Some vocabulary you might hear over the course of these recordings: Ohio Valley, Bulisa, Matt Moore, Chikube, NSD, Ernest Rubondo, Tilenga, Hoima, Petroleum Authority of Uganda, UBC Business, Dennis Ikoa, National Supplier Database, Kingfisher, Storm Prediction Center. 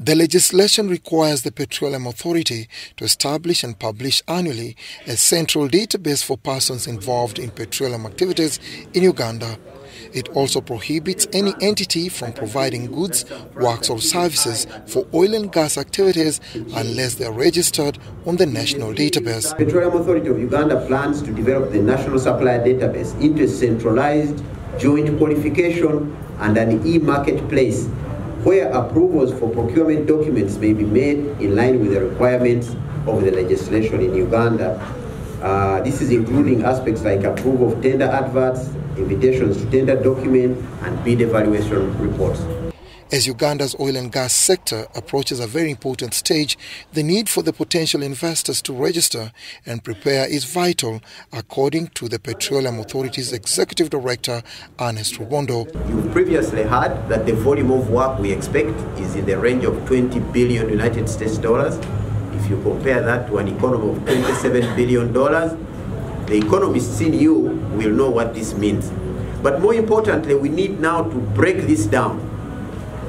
The legislation requires the Petroleum Authority to establish and publish annually a central database for persons involved in petroleum activities in Uganda. It also prohibits any entity from providing goods, works or services for oil and gas activities unless they are registered on the national database. The Petroleum Authority of Uganda plans to develop the National Supplier Database into a centralized joint qualification and an e-marketplace where approvals for procurement documents may be made in line with the requirements of the legislation in Uganda. This is including aspects like approval of tender adverts, invitations to tender documents, and bid evaluation reports. As Uganda's oil and gas sector approaches a very important stage, the need for the potential investors to register and prepare is vital, according to the Petroleum Authority's Executive Director, Ernest Rubondo. You've previously heard that the volume of work we expect is in the range of 20 billion United States dollars. If you compare that to an economy of $27 billion, the economists in you will know what this means. But more importantly, we need now to break this down,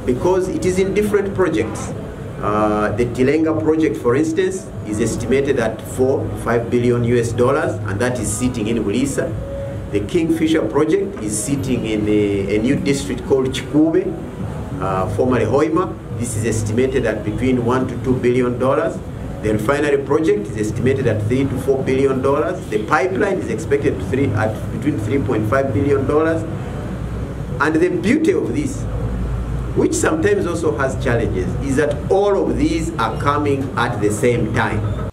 because it is in different projects. The Tilenga project, for instance, is estimated at $4-5 billion US dollars, and that is sitting in Bulisa. The Kingfisher project is sitting in a new district called Chikube, formerly Hoima. This is estimated at between $1 to $2 billion. The refinery project is estimated at $3 to $4 billion. The pipeline is expected at between $3.5 billion. And the beauty of this, which sometimes also has challenges, is that all of these are coming at the same time.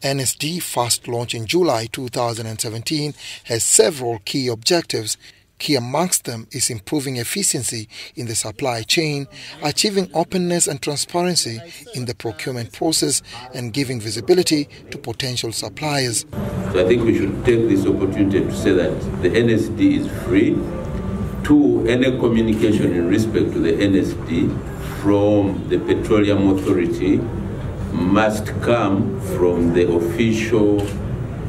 NSD, first launched in July 2017, has several key objectives. Key amongst them is improving efficiency in the supply chain, achieving openness and transparency in the procurement process, and giving visibility to potential suppliers. So I think we should take this opportunity to say that the NSD is free. Two, any communication in respect to the NSD from the Petroleum Authority must come from the official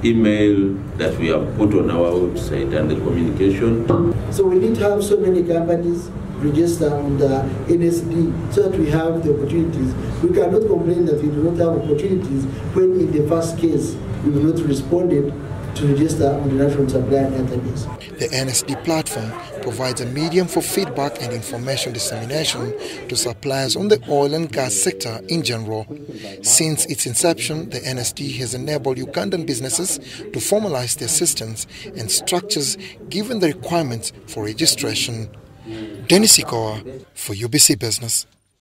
email that we have put on our website and the communication. So we need to have so many companies register on the NSD so that we have the opportunities. We cannot complain that we do not have opportunities when in the first case we were not responded to register on the National Supplier Database. The NSD platform provides a medium for feedback and information dissemination to suppliers on the oil and gas sector in general. Since its inception, the NSD has enabled Ugandan businesses to formalize their systems and structures given the requirements for registration. Dennis Ikoa for UBC Business.